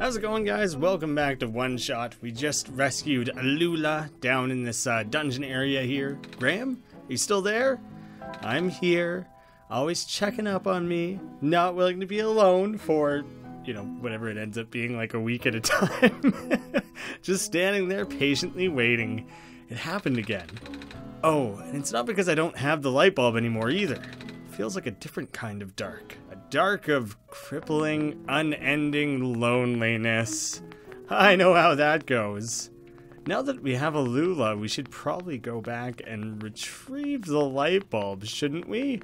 How's it going, guys? Welcome back to One Shot. We just rescued Alula down in this dungeon area here. Graeme, are you still there? I'm here, always checking up on me, not willing to be alone for, you know, whatever it ends up being, like a week at a time. Just standing there patiently waiting. It happened again. Oh, and it's not because I don't have the light bulb anymore either. It feels like a different kind of dark. Dark of crippling, unending loneliness. I know how that goes. Now that we have Alula, we should probably go back and retrieve the light bulb, shouldn't we?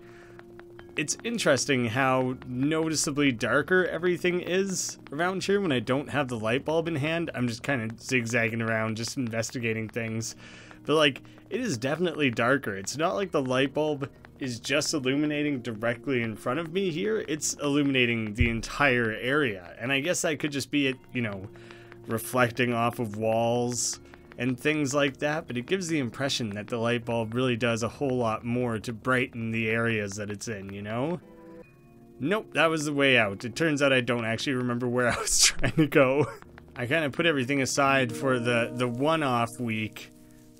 It's interesting how noticeably darker everything is around here when I don't have the light bulb in hand. I'm just kind of zigzagging around, just investigating things. But, like, it is definitely darker. It's not like the light bulb is just illuminating directly in front of me here. It's illuminating the entire area. And I guess that could just be it, you know, reflecting off of walls and things like that. But it gives the impression that the light bulb really does a whole lot more to brighten the areas that it's in, you know? Nope, that was the way out. It turns out I don't actually remember where I was trying to go. I kind of put everything aside for the one-off week,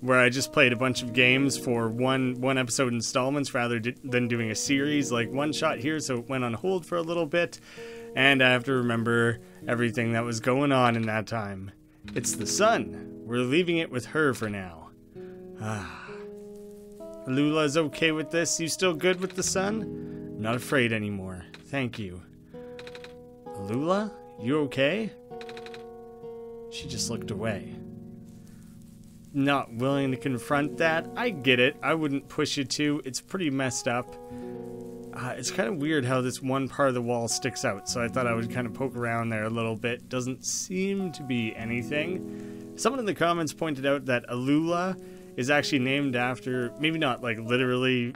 where I just played a bunch of games for one episode installments rather than doing a series like One Shot here, so it went on hold for a little bit, and I have to remember everything that was going on in that time. It's the sun. We're leaving it with her for now. Ah. Alula's okay with this? You still good with the sun? I'm not afraid anymore. Thank you. Alula? You okay? She just looked away. Not willing to confront that. I get it. I wouldn't push you to. It's pretty messed up. It's kind of weird how this one part of the wall sticks out, so I thought I would kind of poke around there a little bit. Doesn't seem to be anything. Someone in the comments pointed out that Alula is actually named after, maybe not like literally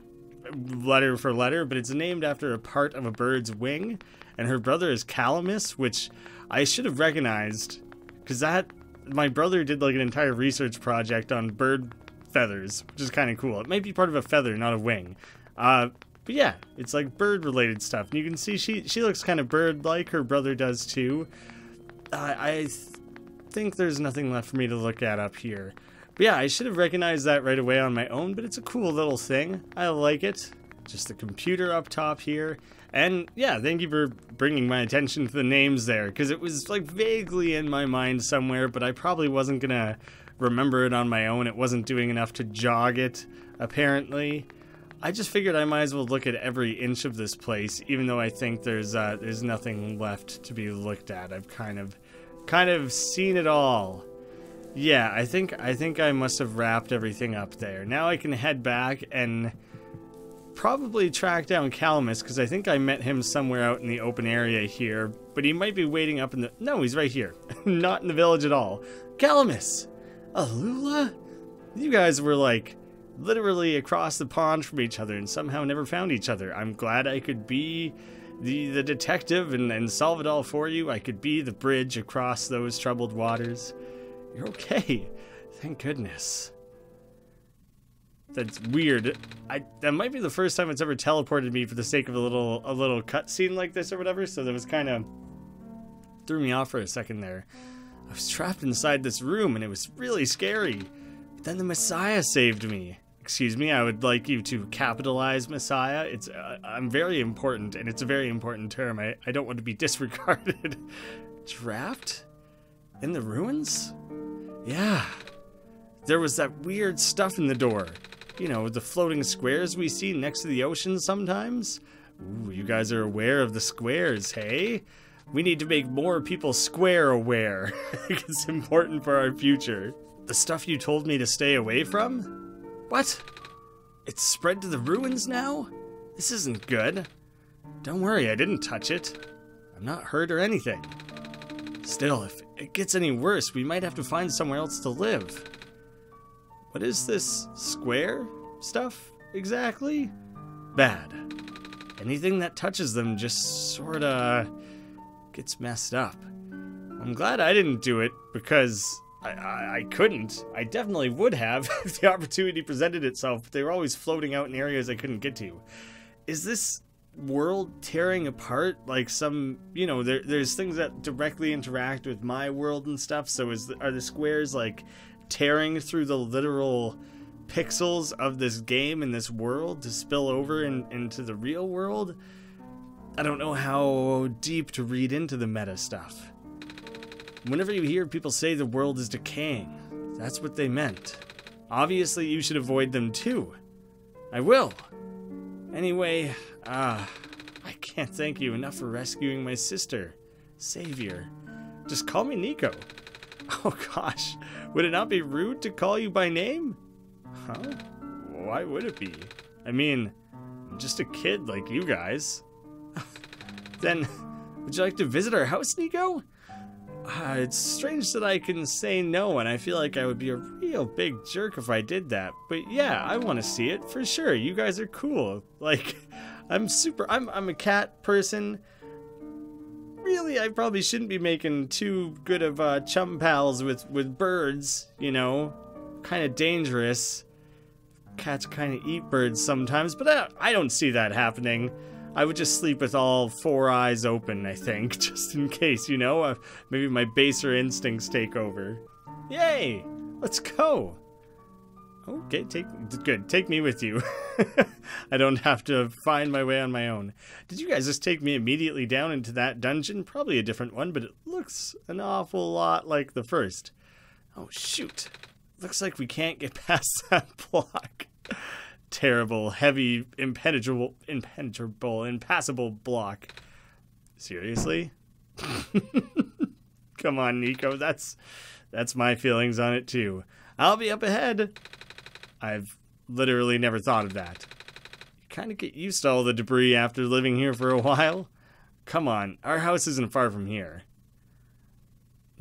letter for letter, but it's named after a part of a bird's wing, and her brother is Calamus, which I should have recognized, because that... my brother did like an entire research project on bird feathers, which is kind of cool. It might be part of a feather, not a wing. But yeah, it's like bird related stuff. And you can see she looks kind of bird like. Her brother does too. I think there's nothing left for me to look at up here. But yeah, I should have recognized that right away on my own, but it's a cool little thing. I like it. Just the computer up top here. And yeah, thank you for bringing my attention to the names there, because it was like vaguely in my mind somewhere, but I probably wasn't gonna remember it on my own. It wasn't doing enough to jog it, apparently. I just figured I might as well look at every inch of this place, even though I think there's nothing left to be looked at. I've kind of seen it all. Yeah, I think I must have wrapped everything up there. Now I can head back and probably track down Calamus, because I think I met him somewhere out in the open area here, but he might be waiting up in the... No, he's right here. Not in the village at all. Calamus! Alula? You guys were, like, literally across the pond from each other and somehow never found each other. I'm glad I could be the detective and solve it all for you. I could be the bridge across those troubled waters. You're okay. Thank goodness. That's weird. That might be the first time it's ever teleported me for the sake of a little cutscene like this or whatever, so that was kind of threw me off for a second there. I was trapped inside this room and it was really scary. But then the Messiah saved me. Excuse me, I would like you to capitalize Messiah. It's I'm very important, and it's a very important term. I don't want to be disregarded. Trapped? In the ruins? Yeah. There was that weird stuff in the door. You know, the floating squares we see next to the ocean sometimes? Ooh, you guys are aware of the squares, hey? We need to make more people square aware. It's important for our future. The stuff you told me to stay away from? What? It's spread to the ruins now? This isn't good. Don't worry, I didn't touch it. I'm not hurt or anything. Still, if it gets any worse, we might have to find somewhere else to live. What is this square stuff exactly? Bad. Anything that touches them just sorta gets messed up. I'm glad I didn't do it, because I couldn't. I definitely would have if the opportunity presented itself, but they were always floating out in areas I couldn't get to. Is this world tearing apart, like some, you know, there's things that directly interact with my world and stuff. So are the squares like tearing through the literal pixels of this game and this world to spill over into the real world? I don't know how deep to read into the meta stuff. Whenever you hear people say the world is decaying, that's what they meant. Obviously, you should avoid them too. I will. Anyway, I can't thank you enough for rescuing my sister. Savior. Just call me Niko. Oh gosh, would it not be rude to call you by name? Huh? Why would it be? I mean, I'm just a kid like you guys. Then, would you like to visit our house, Niko? It's strange that I can say no, and I feel like I would be a real big jerk if I did that. But yeah, I want to see it for sure. You guys are cool. Like, I'm a cat person. Really, I probably shouldn't be making too good of chum pals with birds, you know. Kind of dangerous. Cats kind of eat birds sometimes, but I don't see that happening. I would just sleep with all four eyes open, I think, just in case, you know? Maybe my baser instincts take over. Yay! Let's go! Okay, take me with you. I don't have to find my way on my own. Did you guys just take me immediately down into that dungeon? Probably a different one, but it looks an awful lot like the first. Oh, shoot. Looks like we can't get past that block. Terrible, heavy, impenetrable, impassable block. Seriously? Come on, Niko, that's my feelings on it too. I'll be up ahead. I've literally never thought of that. You kind of get used to all the debris after living here for a while. Come on, our house isn't far from here.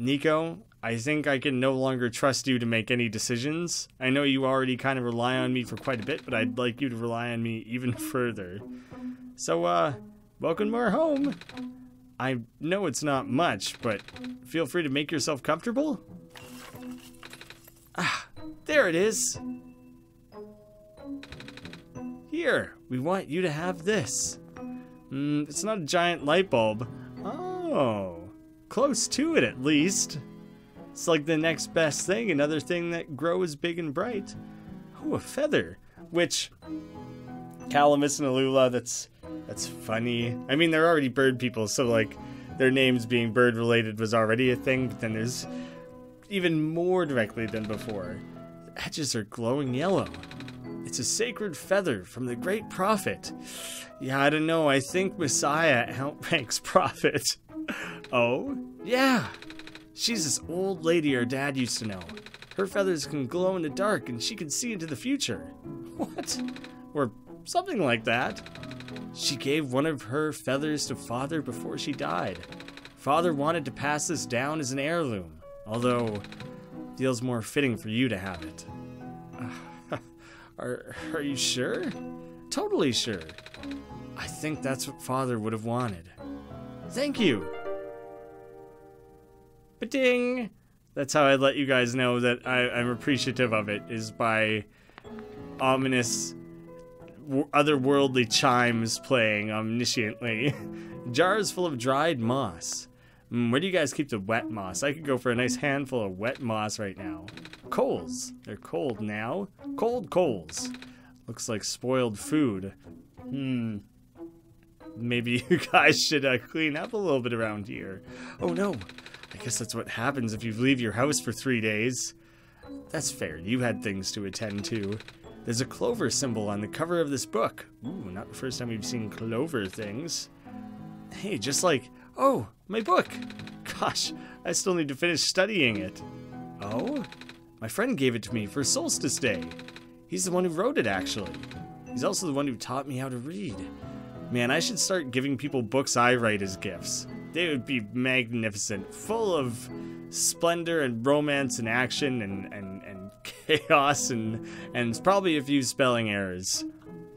Niko, I think I can no longer trust you to make any decisions. I know you already kind of rely on me for quite a bit, but I'd like you to rely on me even further. So, welcome to our home. I know it's not much, but feel free to make yourself comfortable. Ah, there it is. Here, we want you to have this. It's not a giant light bulb. Oh, close to it at least. It's like the next best thing, another thing that grows big and bright. Oh, a feather, which Calamus and Alula, that's funny. I mean, they're already bird people, so like their names being bird related was already a thing, but then there's even more directly than before. The edges are glowing yellow. It's a sacred feather from the great prophet. Yeah, I don't know, I think Messiah outranks prophet. Oh, yeah. She's this old lady our dad used to know. Her feathers can glow in the dark and she can see into the future. What? Or something like that. She gave one of her feathers to Father before she died. Father wanted to pass this down as an heirloom, although it feels more fitting for you to have it. Are you sure? Totally sure. I think that's what Father would have wanted. Thank you. Ba-ding! That's how I let you guys know that I'm appreciative of it, is by ominous otherworldly chimes playing omnisciently. Jars full of dried moss. Where do you guys keep the wet moss? I could go for a nice handful of wet moss right now. Coals. They're cold now. Cold coals. Looks like spoiled food. Maybe you guys should clean up a little bit around here. Oh no. I guess that's what happens if you leave your house for 3 days. That's fair, you had things to attend to. There's a clover symbol on the cover of this book. Ooh, not the first time we've seen clover things. Hey, just like, oh, my book. Gosh, I still need to finish studying it. Oh? My friend gave it to me for Solstice Day. He's the one who wrote it, actually. He's also the one who taught me how to read. Man, I should start giving people books I write as gifts. They would be magnificent, full of splendor and romance and action and chaos and probably a few spelling errors.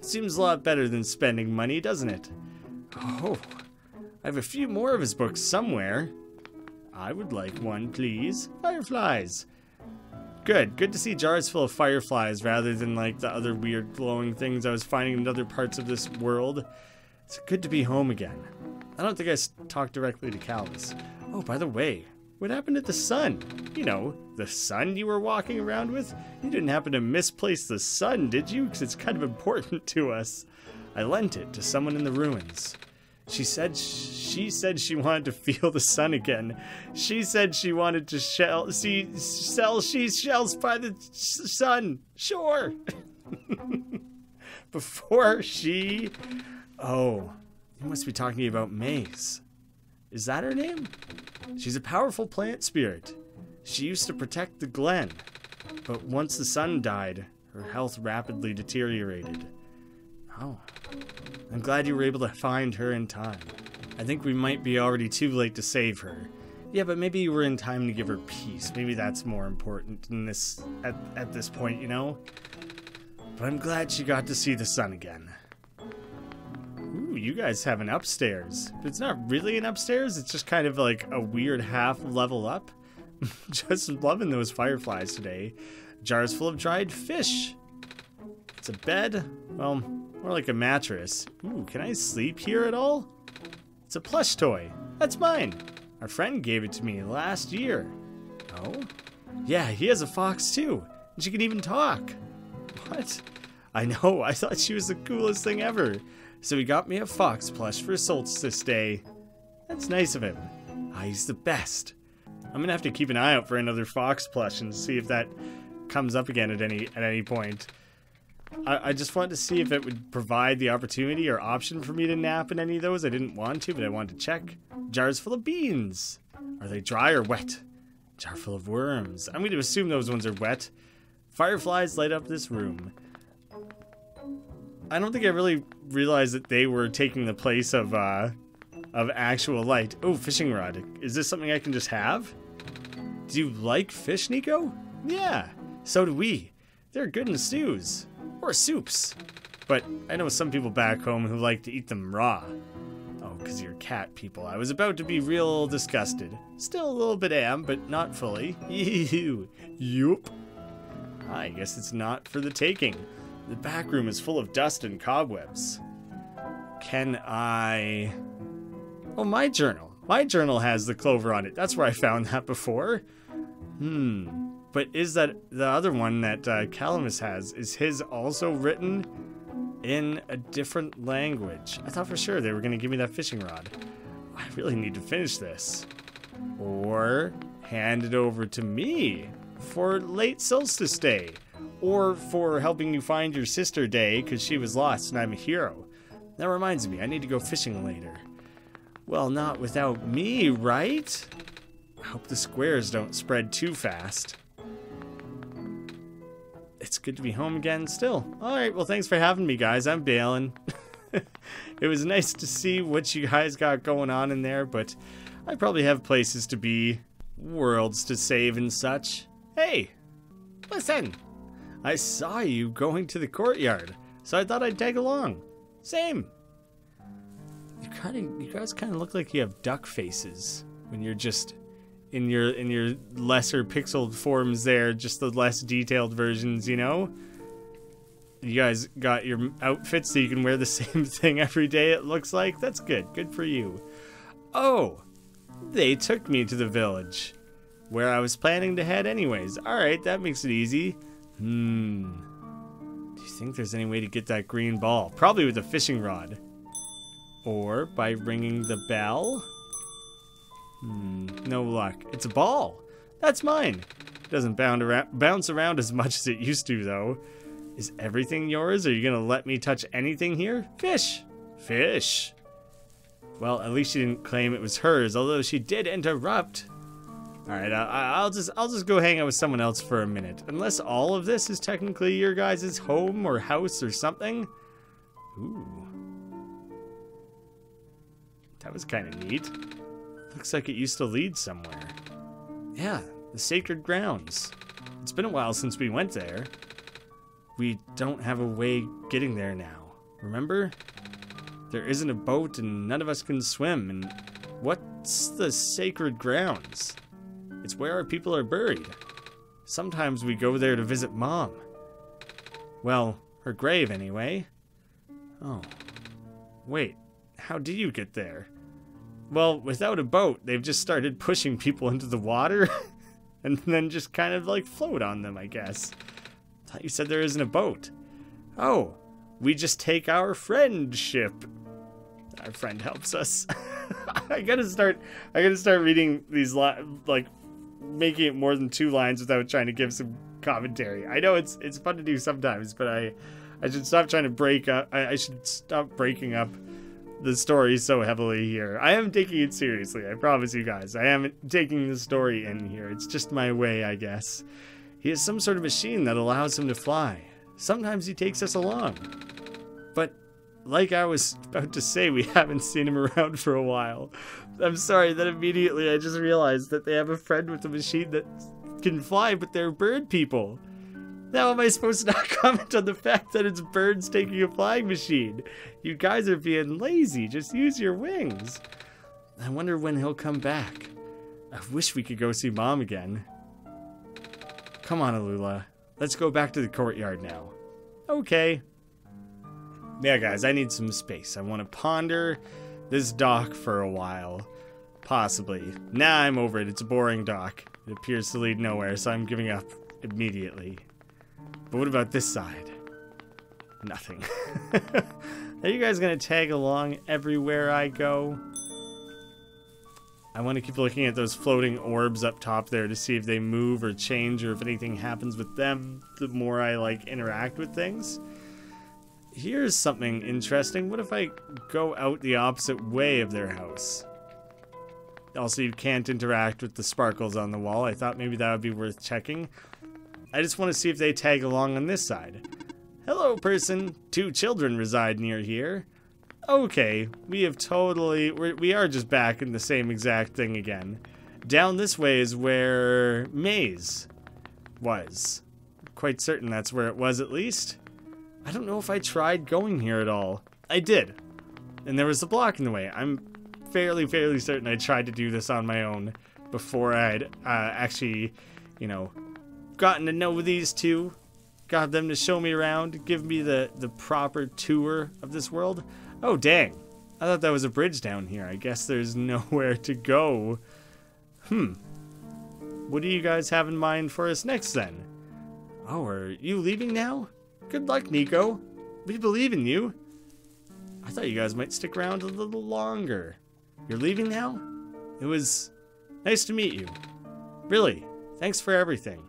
Seems a lot better than spending money, doesn't it? Oh, I have a few more of his books somewhere. I would like one, please. Fireflies. Good to see jars full of fireflies rather than like the other weird glowing things I was finding in other parts of this world. It's good to be home again. I don't think I talked directly to Calamus. Oh, by the way, what happened to the sun? You know, the sun you were walking around with? You didn't happen to misplace the sun, did you? Because it's kind of important to us. I lent it to someone in the ruins. She said she wanted to feel the sun again. She said she wanted to sell she's shells by the sun. Sure. Before she... Oh, you must be talking about Mace. Is that her name? She's a powerful plant spirit. She used to protect the Glen. But once the sun died, her health rapidly deteriorated. Oh. I'm glad you were able to find her in time. I think we might be already too late to save her. Yeah, but maybe you were in time to give her peace. Maybe that's more important in this, at this point, you know? But I'm glad she got to see the sun again. Ooh, you guys have an upstairs. But it's not really an upstairs. It's just kind of like a weird half level up. Just loving those fireflies today. Jars full of dried fish. It's a bed. Well... more like a mattress. Ooh, can I sleep here at all? It's a plush toy. That's mine. Our friend gave it to me last year. Oh? Yeah, he has a fox too. And she can even talk. What? I know, I thought she was the coolest thing ever. So he got me a fox plush for Solstice Day. That's nice of him. Ah, he's the best. I'm gonna have to keep an eye out for another fox plush and see if that comes up again at any point. I just wanted to see if it would provide the opportunity or option for me to nap in any of those. I didn't want to, but I wanted to check. Jars full of beans. Are they dry or wet? Jar full of worms. I'm going to assume those ones are wet. Fireflies light up this room. I don't think I really realized that they were taking the place of actual light. Oh, fishing rod. Is this something I can just have? Do you like fish, Niko? Yeah, so do we. They're good in stews. Or soups. But I know some people back home who like to eat them raw. Oh, because you're cat people. I was about to be real disgusted. Still a little bit am, but not fully. Ew. Yup. I guess it's not for the taking. The back room is full of dust and cobwebs. Can I... Oh, my journal. My journal has the clover on it. That's where I found that before. Hmm... But is that the other one that Calamus has? Is his also written in a different language? I thought for sure they were going to give me that fishing rod. I really need to finish this. Or hand it over to me for late Solstice Day. Or for helping you find your sister day because she was lost and I'm a hero. That reminds me, I need to go fishing later. Well, not without me, right? I hope the squares don't spread too fast. It's good to be home again still. Alright, well thanks for having me guys. I'm Balin. It was nice to see what you guys got going on in there, but I probably have places to be, worlds to save and such. Hey! Listen! I saw you going to the courtyard, so I thought I'd tag along. Same! You guys kinda look like you have duck faces when you're just in your lesser pixeled forms there, just the less detailed versions, you know? You guys got your outfits so you can wear the same thing every day, it looks like. That's good. Good for you. Oh, they took me to the village, where I was planning to head anyways. Alright, that makes it easy. Do you think there's any way to get that green ball? Probably with a fishing rod. Or by ringing the bell? No luck. It's a ball. That's mine. It doesn't bounce around as much as it used to, though. Is everything yours? Are you going to let me touch anything here? Fish! Fish! Well, at least she didn't claim it was hers, although she did interrupt. Alright, I'll just go hang out with someone else for a minute. Unless all of this is technically your guys' home or house or something. Ooh. That was kind of neat. Looks like it used to lead somewhere. Yeah, the sacred grounds. It's been a while since we went there. We don't have a way getting there now, remember? There isn't a boat and none of us can swim, and what's the sacred grounds? It's where our people are buried. Sometimes we go there to visit Mom. Well, her grave anyway. Oh, wait, How do you get there? Well, without a boat, they've just started pushing people into the water and then just kind of like float on them, I guess. Thought you said there isn't a boat. Oh, we just take our friendship. Our friend helps us. I gotta start reading these like making it more than 2 lines without trying to give some commentary. I know it's fun to do sometimes, but I should stop trying to break up. I should stop breaking up the story so heavily here. I am taking it seriously. I promise you guys. I am taking the story in here. It's just my way, I guess. He has some sort of machine that allows him to fly. Sometimes he takes us along. But like I was about to say, we haven't seen him around for a while. I'm sorry that immediately I just realized that they have a friend with a machine that can fly, but they're bird people. Now am I supposed to not comment on the fact that it's birds taking a flying machine? You guys are being lazy. Just use your wings. I wonder when he'll come back. I wish we could go see Mom again. Come on, Alula. Let's go back to the courtyard now. Okay. Yeah, guys, I need some space. I want to ponder this dock for a while. Possibly. Nah, I'm over it. It's a boring dock. It appears to lead nowhere, so I'm giving up immediately. But what about this side? Nothing. Are you guys going to tag along everywhere I go? I want to keep looking at those floating orbs up top there to see if they move or change or if anything happens with them the more I, like, interact with things. Here's something interesting. What if I go out the opposite way of their house? Also, you can't interact with the sparkles on the wall. I thought maybe that would be worth checking. I just want to see if they tag along on this side. Hello, person. 2 children reside near here. Okay, we have totally... We are just back in the same exact thing again. Down this way is where Mace was. I'm quite certain that's where it was, at least. I don't know if I tried going here at all. I did. And there was a block in the way. I'm fairly certain I tried to do this on my own before I'd actually, you know, gotten to know these two. Got them to show me around, give me the proper tour of this world. Oh, dang. I thought that was a bridge down here. I guess there's nowhere to go. Hmm. What do you guys have in mind for us next, then? Oh, are you leaving now? Good luck, Niko. We believe in you. I thought you guys might stick around a little longer. You're leaving now? It was nice to meet you. Really, thanks for everything.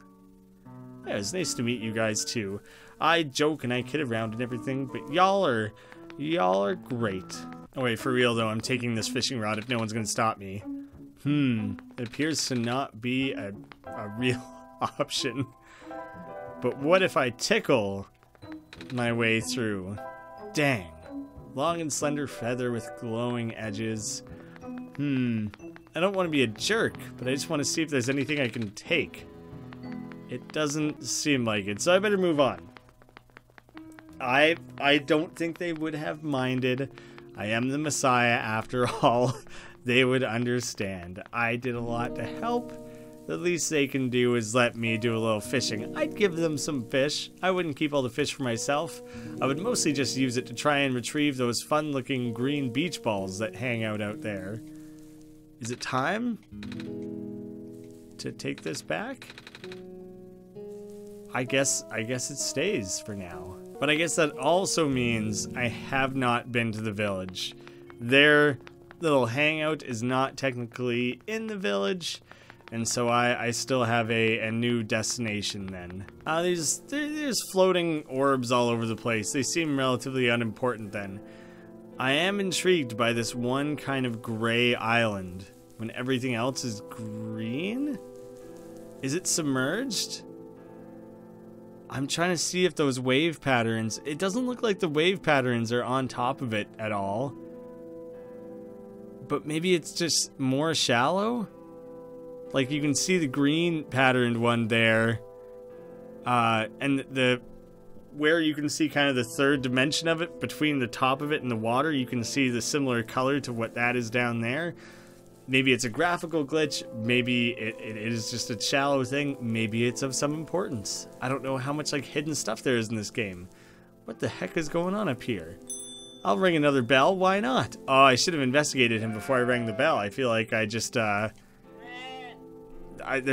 Yeah, it was nice to meet you guys, too. I joke and I kid around and everything, but y'all are great. Oh, wait, for real, though, I'm taking this fishing rod if no one's gonna stop me. It appears to not be a real option. But what if I tickle my way through? Dang. Long and slender feather with glowing edges. I don't want to be a jerk, but I just want to see if there's anything I can take. It doesn't seem like it, so I better move on. I don't think they would have minded. I am the Messiah, after all. They would understand. I did a lot to help. The least they can do is let me do a little fishing. I'd give them some fish. I wouldn't keep all the fish for myself. I would mostly just use it to try and retrieve those fun-looking green beach balls that hang out there. Is it time to take this back? I guess it stays for now. But I guess that also means I have not been to the village. Their little hangout is not technically in the village. And so I still have a new destination then. There's floating orbs all over the place. They seem relatively unimportant then. I am intrigued by this one kind of gray island when everything else is green? Is it submerged? I'm trying to see if those wave patterns... It doesn't look like the wave patterns are on top of it at all. But maybe it's just more shallow? Like, you can see the green patterned one there. And the... Where you can see kind of the third dimension of it, between the top of it and the water, you can see the similar color to what that is down there. Maybe it's a graphical glitch. Maybe it is just a shallow thing. Maybe it's of some importance. I don't know how much, like, hidden stuff there is in this game. What the heck is going on up here? I'll ring another bell. Why not? Oh, I should have investigated him before I rang the bell. I feel like I just, there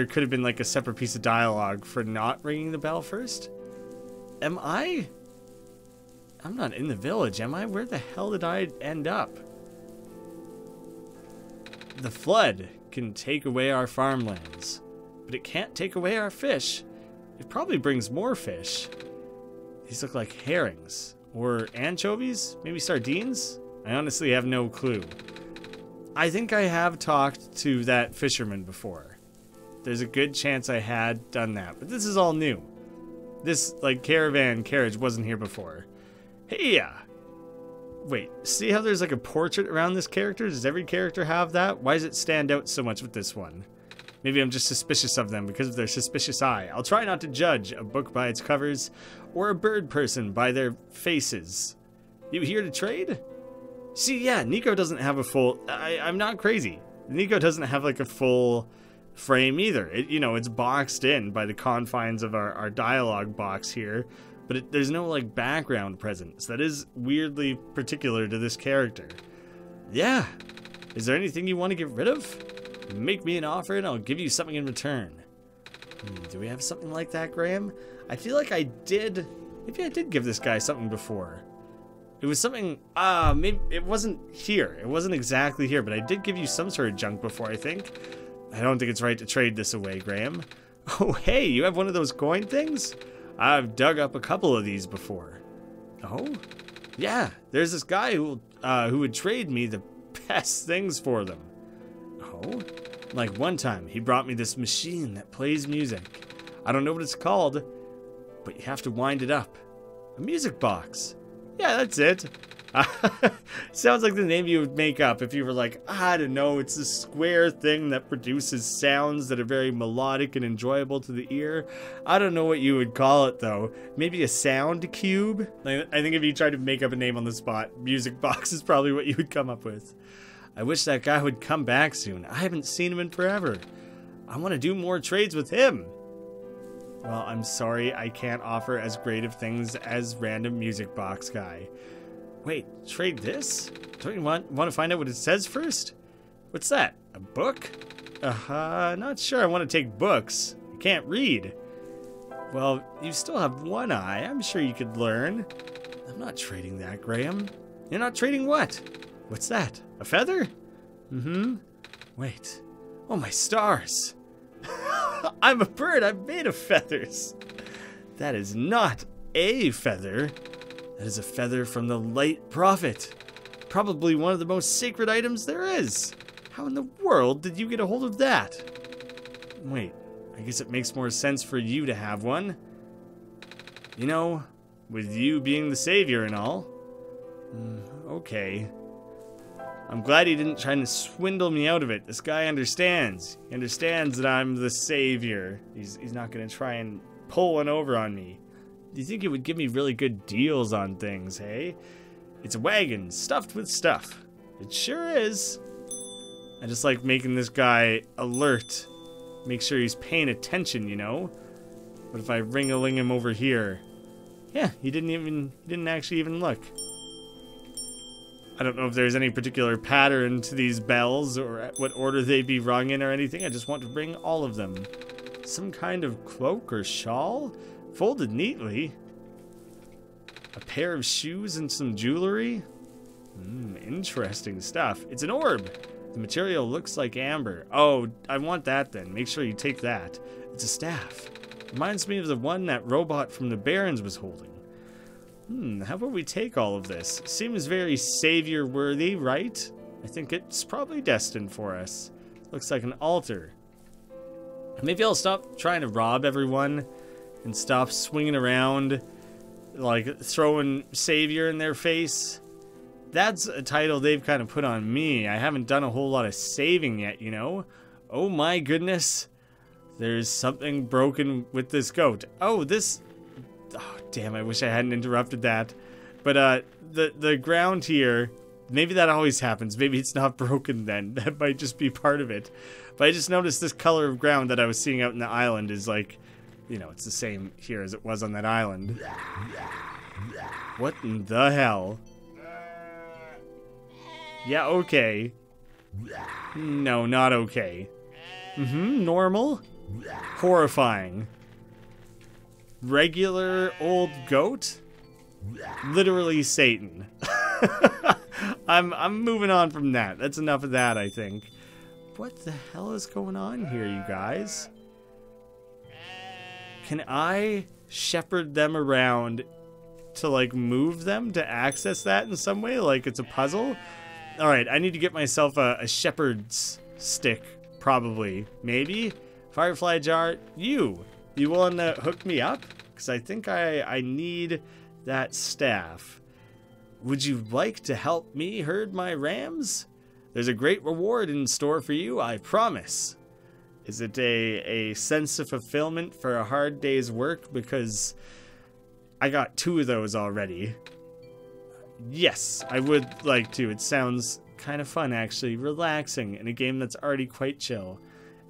could have been like a separate piece of dialogue for not ringing the bell first. Am I? I'm not in the village, am I? Where the hell did I end up? The flood can take away our farmlands, but it can't take away our fish. It probably brings more fish. These look like herrings. Or anchovies? Maybe sardines? I honestly have no clue. I think I have talked to that fisherman before. There's a good chance I had done that, but this is all new. This, like, caravan carriage wasn't here before. Hey, yeah. Wait, see how there's like a portrait around this character? Does every character have that? Why does it stand out so much with this one? Maybe I'm just suspicious of them because of their suspicious eye. I'll try not to judge a book by its covers or a bird person by their faces. You here to trade? See, yeah, Niko doesn't have a full... I'm not crazy. Niko doesn't have like a full frame either. It, you know, it's boxed in by the confines of our dialogue box here. But there's no like background presence. That is weirdly particular to this character. Yeah. Is there anything you want to get rid of? Make me an offer and I'll give you something in return. Do we have something like that, Graeme? I feel like I did. Maybe I did give this guy something before. It was something, maybe it wasn't here. It wasn't exactly here, but I did give you some sort of junk before, I think. I don't think it's right to trade this away, Graeme. Oh, hey, you have one of those coin things? I've dug up a couple of these before. Oh? Yeah, there's this guy who would trade me the best things for them. Oh? Like one time, he brought me this machine that plays music. I don't know what it's called, but you have to wind it up. A music box. Yeah, that's it. Sounds like the name you would make up if you were like, I don't know, it's a square thing that produces sounds that are very melodic and enjoyable to the ear. I don't know what you would call it, though. Maybe a sound cube? I think if you tried to make up a name on the spot, music box is probably what you would come up with. I wish that guy would come back soon. I haven't seen him in forever. I want to do more trades with him. Well, I'm sorry I can't offer as great of things as random music box guy. Wait, trade this? Don't you want to find out what it says first? What's that? A book? Not sure I want to take books. I can't read. Well, you still have one eye. I'm sure you could learn. I'm not trading that, Graeme. You're not trading what? What's that? A feather? Mm-hmm. Wait. Oh, my stars. I'm a bird. I'm made of feathers. That is not a feather. That is a feather from the late prophet. Probably one of the most sacred items there is. How in the world did you get a hold of that? Wait. I guess it makes more sense for you to have one. You know, with you being the savior and all. Okay. I'm glad he didn't try to swindle me out of it. This guy understands. He understands that I'm the savior. He's not going to try and pull one over on me. Do you think it would give me really good deals on things, hey? It's a wagon stuffed with stuff. It sure is. I just like making this guy alert. Make sure he's paying attention, you know? What if I ring-a-ling him over here? Yeah, he didn't actually even look. I don't know if there's any particular pattern to these bells or what order they'd be rung in or anything. I just want to bring all of them. Some kind of cloak or shawl? Folded neatly. A pair of shoes and some jewelry? Interesting stuff. It's an orb. The material looks like amber. Oh, I want that then. Make sure you take that. It's a staff. Reminds me of the one that robot from the Barons was holding. How about we take all of this? Seems very savior-worthy, right? I think it's probably destined for us. Looks like an altar. Maybe I'll stop trying to rob everyone and stop swinging around, like, throwing savior in their face. That's a title they've kind of put on me. I haven't done a whole lot of saving yet, you know? Oh my goodness. There's something broken with this goat. Oh, this... Oh, damn, I wish I hadn't interrupted that. But the ground here, maybe that always happens. Maybe it's not broken then. That might just be part of it. But I just noticed this color of ground that I was seeing out in the island is like, you know, it's the same here as it was on that island. What in the hell? Yeah, okay. No, not okay. Mm-hmm, normal. Horrifying. Regular old goat? Literally Satan. I'm moving on from that. That's enough of that, I think. What the hell is going on here, you guys? Can I shepherd them around to, like, move them to access that in some way? Like, it's a puzzle? Alright, I need to get myself a shepherd's stick, probably. Maybe? Firefly jar, you! You willing to hook me up? Because I think I need that staff. Would you like to help me herd my rams? There's a great reward in store for you, I promise. Is it a sense of fulfillment for a hard day's work? Because I got 2 of those already. Yes, I would like to. It sounds kind of fun, actually. Relaxing in a game that's already quite chill.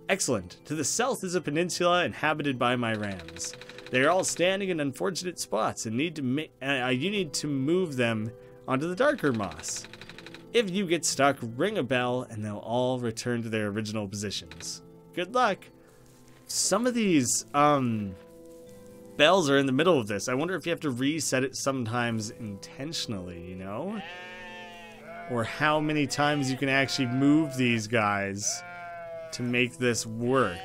Excellent. To the south is a peninsula inhabited by my rams. They are all standing in unfortunate spots and need to you need to move them onto the darker moss. If you get stuck, ring a bell and they'll all return to their original positions. Good luck. Some of these bells are in the middle of this. I wonder if you have to reset it sometimes intentionally, you know? Or how many times you can actually move these guys to make this work.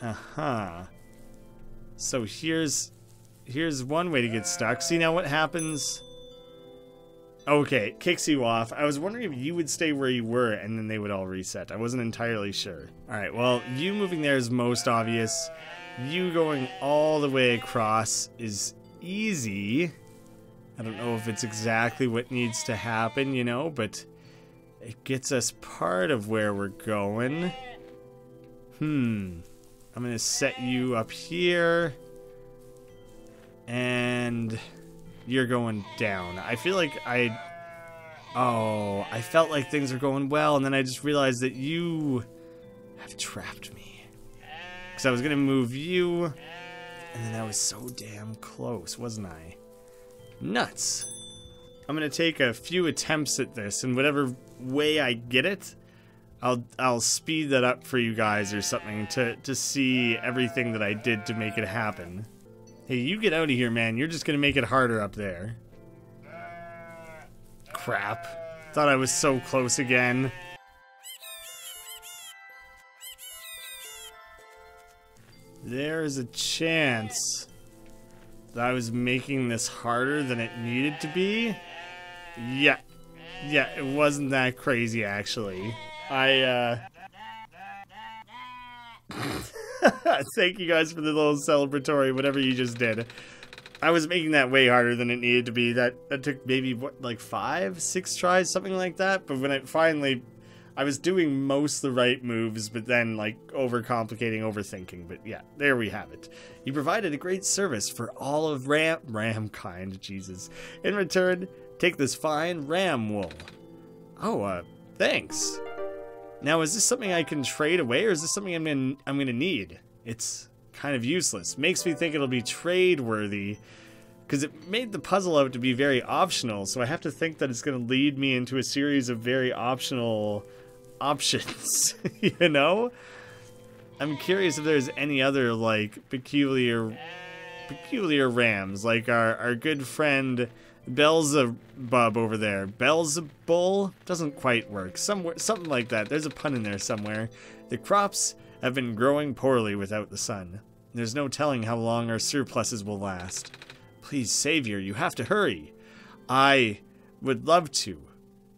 Uh-huh. So here's one way to get stuck. See now what happens? Okay, it kicks you off. I was wondering if you would stay where you were and then they would all reset. I wasn't entirely sure. Alright, well, you moving there is most obvious. You going all the way across is easy. I don't know if it's exactly what needs to happen, you know, but it gets us part of where we're going. I'm gonna set you up here. And you're going down. I feel like I felt like things were going well, and then I just realized that you have trapped me. Because I was gonna move you, and then I was so damn close, wasn't I? Nuts. I'm gonna take a few attempts at this, and whatever way I get it, I'll speed that up for you guys or something to see everything that I did to make it happen. Hey, you get out of here, man. You're just gonna make it harder up there. Crap. Thought I was so close again. There's a chance that I was making this harder than it needed to be. Yeah. Yeah, it wasn't that crazy, actually. Thank you guys for the little celebratory, whatever you just did. I was making that way harder than it needed to be. That took maybe, what, like 5, 6 tries, something like that? But when I finally... I was doing most of the right moves, but then, like, overcomplicating, overthinking. But yeah, there we have it. You provided a great service for all of Ramkind, Jesus. In return, take this fine ram wool. Oh, thanks. Now, is this something I can trade away, or is this something I'm gonna need? It's kind of useless. Makes me think it'll be trade-worthy, because it made the puzzle out to be very optional, so I have to think that it's gonna lead me into a series of very optional options, you know? I'm curious if there's any other, like, peculiar rams, like our good friend Beelzebub over there. Beelzebul doesn't quite work. Somewhere, something like that. There's a pun in there somewhere. The crops have been growing poorly without the sun. There's no telling how long our surpluses will last. Please, Savior, you have to hurry. I would love to,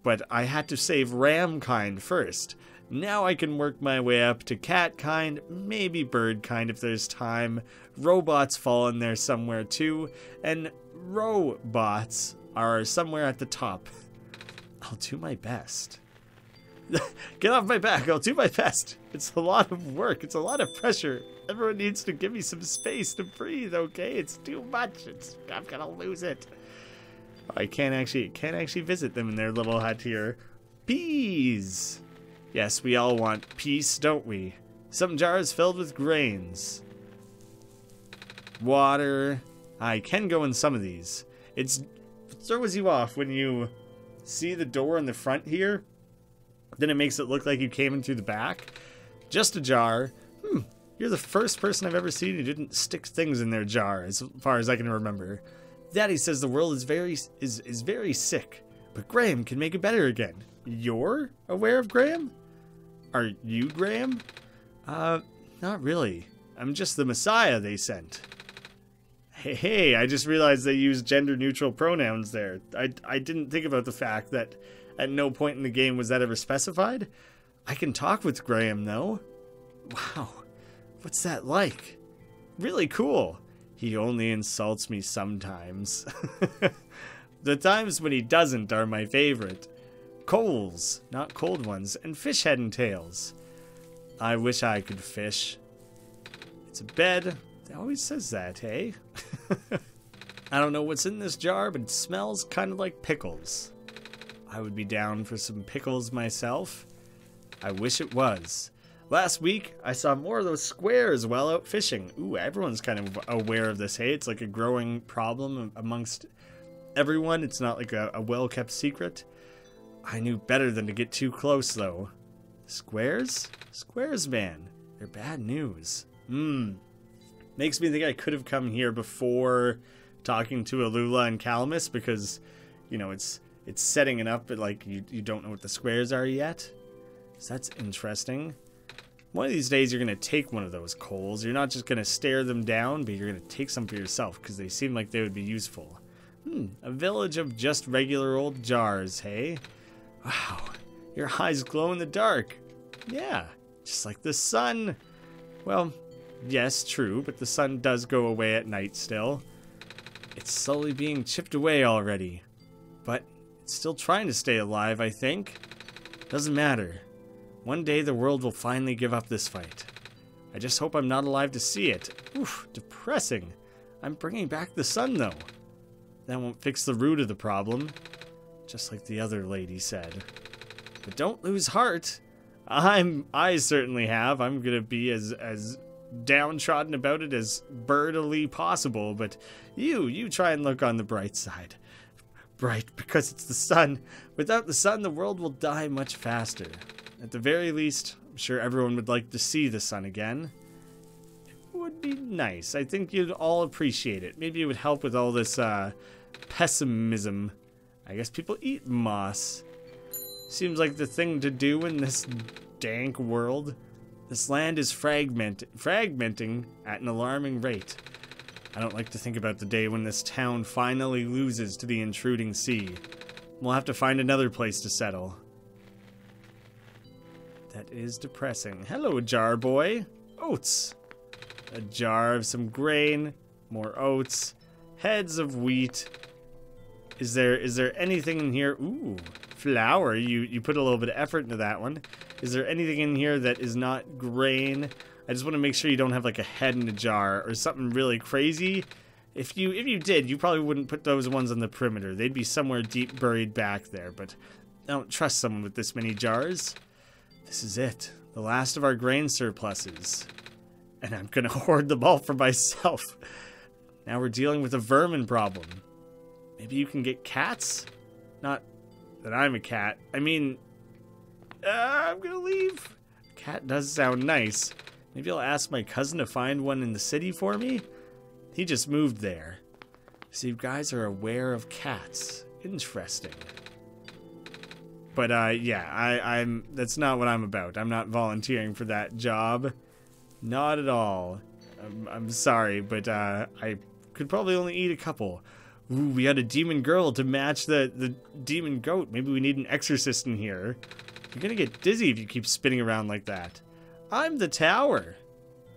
but I had to save Ramkind first. Now I can work my way up to Catkind, maybe Birdkind if there's time. Robots fall in there somewhere too, and robots are somewhere at the top. I'll do my best. Get off my back, I'll do my best. It's a lot of work, it's a lot of pressure. Everyone needs to give me some space to breathe, okay? It's too much, I'm gonna lose it. I can't actually visit them in their little hut here. Peas! Yes, we all want peace, don't we? Some jars filled with grains. Water. I can go in some of these. It throws you off when you see the door in the front here? Then it makes it look like you came in through the back. Just a jar. You're the first person I've ever seen who didn't stick things in their jar, as far as I can remember. Daddy says the world is very sick, but Graeme can make it better again. You're aware of Graeme? Are you Graeme? Not really. I'm just the Messiah they sent. Hey, I just realized they used gender-neutral pronouns there. I didn't think about the fact that at no point in the game was that ever specified. I can talk with Graeme, though. Wow, what's that like? Really cool. He only insults me sometimes. The times when he doesn't are my favorite. Coals, not cold ones, and fish head and tails. I wish I could fish. It's a bed. It always says that, hey? I don't know what's in this jar, but it smells kind of like pickles. I would be down for some pickles myself. I wish it was. Last week, I saw more of those squares while out fishing. Ooh, everyone's kind of aware of this, hey? It's like a growing problem amongst everyone. It's not like a well-kept secret. I knew better than to get too close, though. Squares? Squares, man. They're bad news. Makes me think I could have come here before talking to Alula and Calamus because, you know, it's setting it up, but, like, you don't know what the squares are yet. So that's interesting. One of these days you're going to take one of those coals. You're not just going to stare them down, but you're going to take some for yourself because they seem like they would be useful. A village of just regular old jars, hey? Wow, your eyes glow in the dark. Yeah, just like the sun. Well, yes, true, but the sun does go away at night still. It's slowly being chipped away already. But it's still trying to stay alive, I think. Doesn't matter. One day the world will finally give up this fight. I just hope I'm not alive to see it. Oof, depressing. I'm bringing back the sun, though. That won't fix the root of the problem. Just like the other lady said. But don't lose heart. I certainly have. I'm gonna be as downtrodden about it as birdily possible, but you try and look on the bright side. Bright because it's the sun. Without the sun, the world will die much faster. At the very least, I'm sure everyone would like to see the sun again. It would be nice. I think you'd all appreciate it. Maybe it would help with all this pessimism. I guess people eat moss. Seems like the thing to do in this dank world. This land is fragmenting at an alarming rate. I don't like to think about the day when this town finally loses to the intruding sea. We'll have to find another place to settle. That is depressing. Hello, jar boy. Oats. A jar of some grain. More oats. Heads of wheat. Is there anything in here? Ooh, flour. You put a little bit of effort into that one. Is there anything in here that is not grain? I just want to make sure you don't have like a head in a jar or something really crazy. If you did, you probably wouldn't put those ones on the perimeter. They'd be somewhere deep buried back there, but I don't trust someone with this many jars. This is it. The last of our grain surpluses. And I'm gonna hoard them all for myself. Now we're dealing with a vermin problem. Maybe you can get cats? Not that I'm a cat. I mean... I'm gonna leave. Cat does sound nice. Maybe I'll ask my cousin to find one in the city for me? He just moved there. So you guys are aware of cats. Interesting. But yeah, I'm that's not what I'm about. I'm not volunteering for that job. Not at all. I'm sorry, but I could probably only eat a couple. Ooh, we had a demon girl to match the demon goat. Maybe we need an exorcist in here. You're gonna get dizzy if you keep spinning around like that. I'm the tower.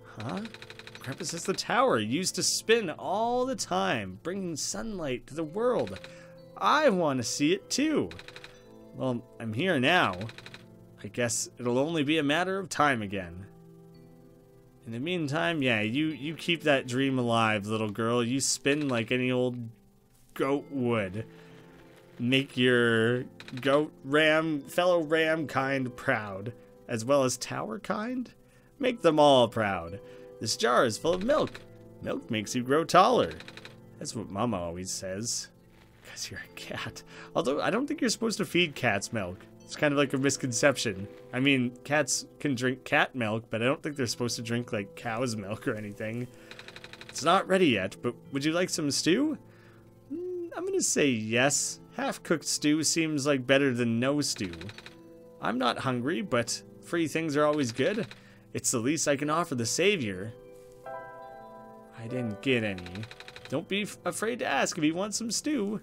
Huh? Krampus is the tower, used to spin all the time, bringing sunlight to the world. I want to see it too. Well, I'm here now. I guess it'll only be a matter of time again. In the meantime, yeah, you keep that dream alive, little girl. You spin like any old goat would. Make your goat ram, fellow ram kind proud, as well as tower kind. Make them all proud. This jar is full of milk. Milk makes you grow taller. That's what Mama always says. because you're a cat. Although, I don't think you're supposed to feed cats milk. It's kind of like a misconception. I mean, cats can drink cat milk, but I don't think they're supposed to drink, like, cow's milk or anything. It's not ready yet, but would you like some stew? I'm gonna say yes. Half-cooked stew seems like better than no stew. I'm not hungry, but free things are always good. It's the least I can offer the savior. I didn't get any. Don't be afraid to ask if you want some stew.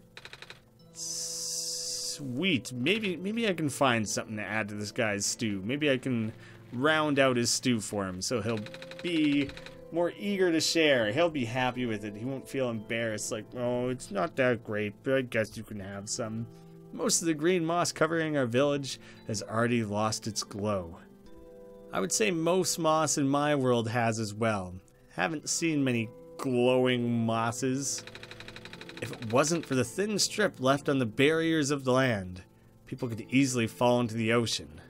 Sweet. Maybe I can find something to add to this guy's stew. Maybe I can round out his stew for him so he'll be more eager to share. He'll be happy with it. He won't feel embarrassed like, oh, it's not that great, but I guess you can have some. Most of the green moss covering our village has already lost its glow. I would say most moss in my world has as well. Haven't seen many glowing mosses. If it wasn't for the thin strip left on the barriers of the land, people could easily fall into the ocean.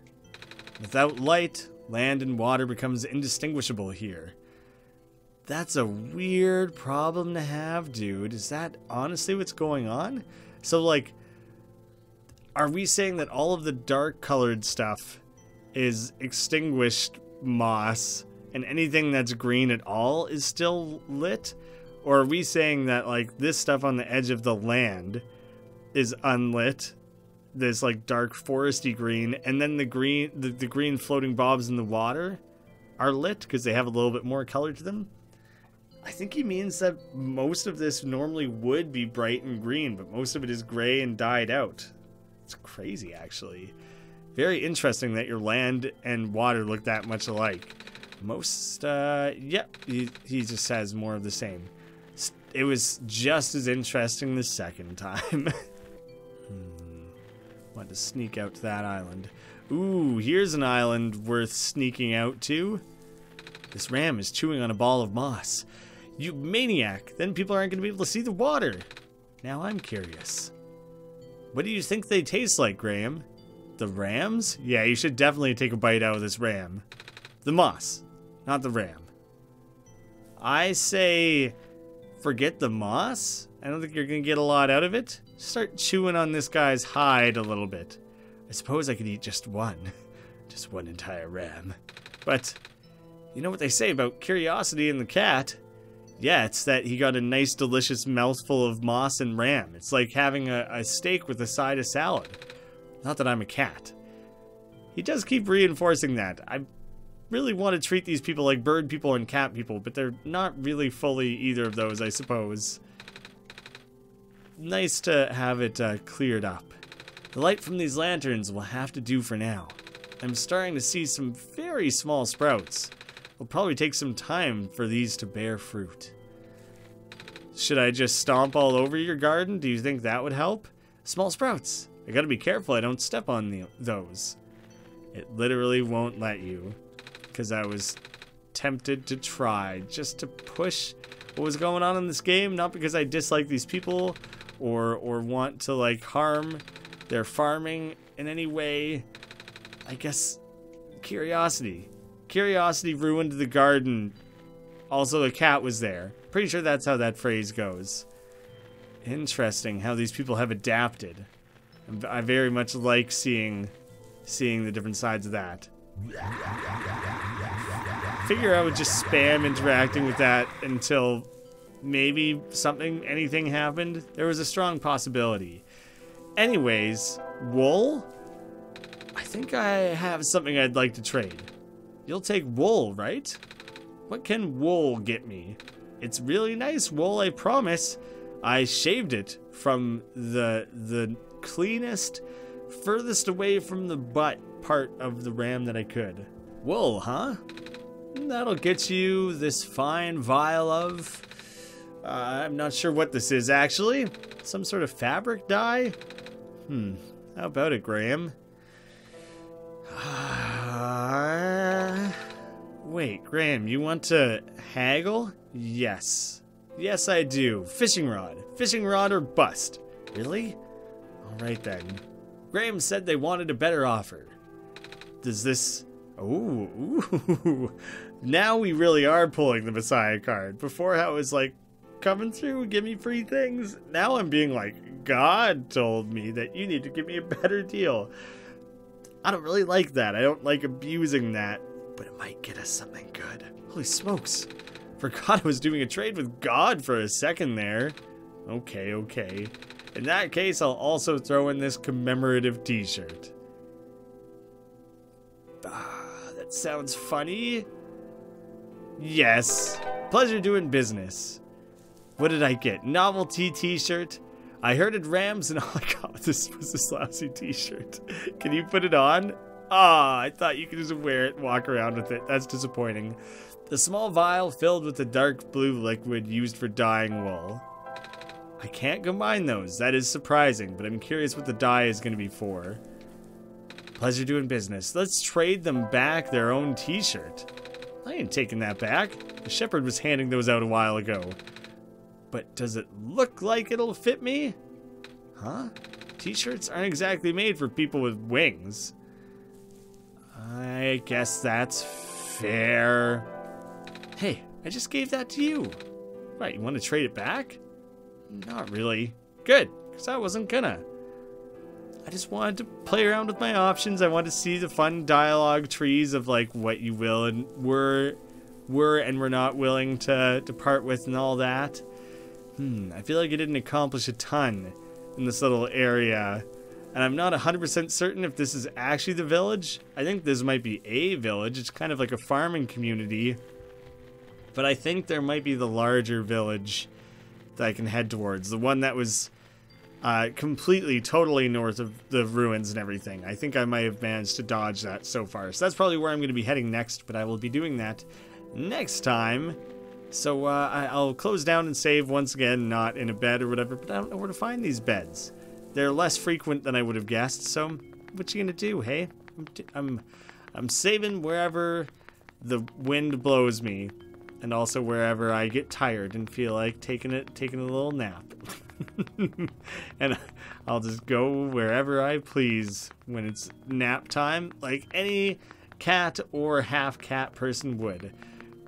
Without light, land and water becomes indistinguishable here. That's a weird problem to have, dude. Is that honestly what's going on? So, like, are we saying that all of the dark-colored stuff is extinguished moss, and anything that's green at all is still lit? Or are we saying that, like, this stuff on the edge of the land is unlit, this, like, dark foresty green, and then the green floating bobs in the water are lit because they have a little bit more color to them? I think he means that most of this normally would be bright and green, but most of it is gray and dyed out. It's crazy, actually. Very interesting that your land and water look that much alike. Most, yep, he just has more of the same. It was just as interesting the second time. Want to sneak out to that island. Ooh, here's an island worth sneaking out to. This ram is chewing on a ball of moss. You maniac! Then people aren't going to be able to see the water. Now I'm curious. What do you think they taste like, Graeme? The rams? Yeah, you should definitely take a bite out of this ram. The moss, not the ram. I say forget the moss. I don't think you're going to get a lot out of it. Start chewing on this guy's hide a little bit. I suppose I could eat just one. Just one entire ram. But you know what they say about curiosity and the cat? Yeah, it's that he got a nice, delicious mouthful of moss and ram. It's like having a steak with a side of salad. Not that I'm a cat. He does keep reinforcing that. I really want to treat these people like bird people and cat people, but they're not really fully either of those, I suppose. Nice to have it cleared up. The light from these lanterns will have to do for now. I'm starting to see some very small sprouts. It'll probably take some time for these to bear fruit. Should I just stomp all over your garden? Do you think that would help? Small sprouts. I gotta be careful I don't step on those. It literally won't let you. Because I was tempted to try just to push what was going on in this game. Not because I dislike these people or want to, like, harm their farming in any way. I guess curiosity. Curiosity ruined the garden. Also, the cat was there. Pretty sure that's how that phrase goes. Interesting how these people have adapted. I very much like seeing the different sides of that. Figure I would just spam interacting with that until maybe anything happened. There was a strong possibility. Anyways, wool? I think I have something I'd like to trade. You'll take wool, right? What can wool get me? It's really nice wool, I promise. I shaved it from the cleanest, furthest away from the butt part of the ram that I could. Wool, huh? That'll get you this fine vial of... I'm not sure what this is, actually. Some sort of fabric dye? How about it, Graeme? Wait, Graeme, you want to haggle? Yes. Yes, I do. Fishing rod. Fishing rod or bust. Really? Alright then. Graeme said they wanted a better offer. Does this... Ooh. Now we really are pulling the Messiah card. Before I was like, coming through, give me free things. Now I'm being like, God told me that you need to give me a better deal. I don't really like that. I don't like abusing that, but it might get us something good. Holy smokes. Forgot I was doing a trade with God for a second there. Okay, okay. In that case, I'll also throw in this commemorative t-shirt. That sounds funny. Yes. Pleasure doing business. What did I get? Novelty t-shirt. I heard it rams and all I got was this lousy t-shirt. Can you put it on? Ah, I thought you could just wear it and walk around with it. That's disappointing. The small vial filled with the dark blue liquid used for dyeing wool. I can't combine those. That is surprising, but I'm curious what the dye is going to be for. Pleasure doing business. Let's trade them back their own t-shirt. I ain't taking that back. The shepherd was handing those out a while ago. But does it look like it'll fit me? Huh? T-shirts aren't exactly made for people with wings. I guess that's fair. Hey, I just gave that to you. Right, you want to trade it back? Not really. Good, because I wasn't gonna. I just wanted to play around with my options. I wanted to see the fun dialogue trees of like what you will and were and were not willing to part with and all that. I feel like I didn't accomplish a ton in this little area. And I'm not 100% certain if this is actually the village. I think this might be a village. It's kind of like a farming community. But I think there might be the larger village that I can head towards. The one that was completely, totally north of the ruins and everything. I think I might have managed to dodge that so far. So that's probably where I'm going to be heading next. But I will be doing that next time. So I'll close down and save once again. Not in a bed or whatever. But I don't know where to find these beds. They're less frequent than I would have guessed, so what you gonna do, hey? I'm saving wherever the wind blows me, and also wherever I get tired and feel like taking a little nap. And I'll just go wherever I please when it's nap time, like any cat or half cat person would.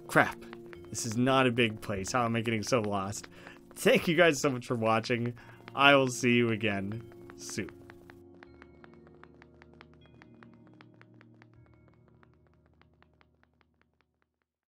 Crap, this is not a big place. How am I getting so lost? Thank you guys so much for watching. I will see you again soon.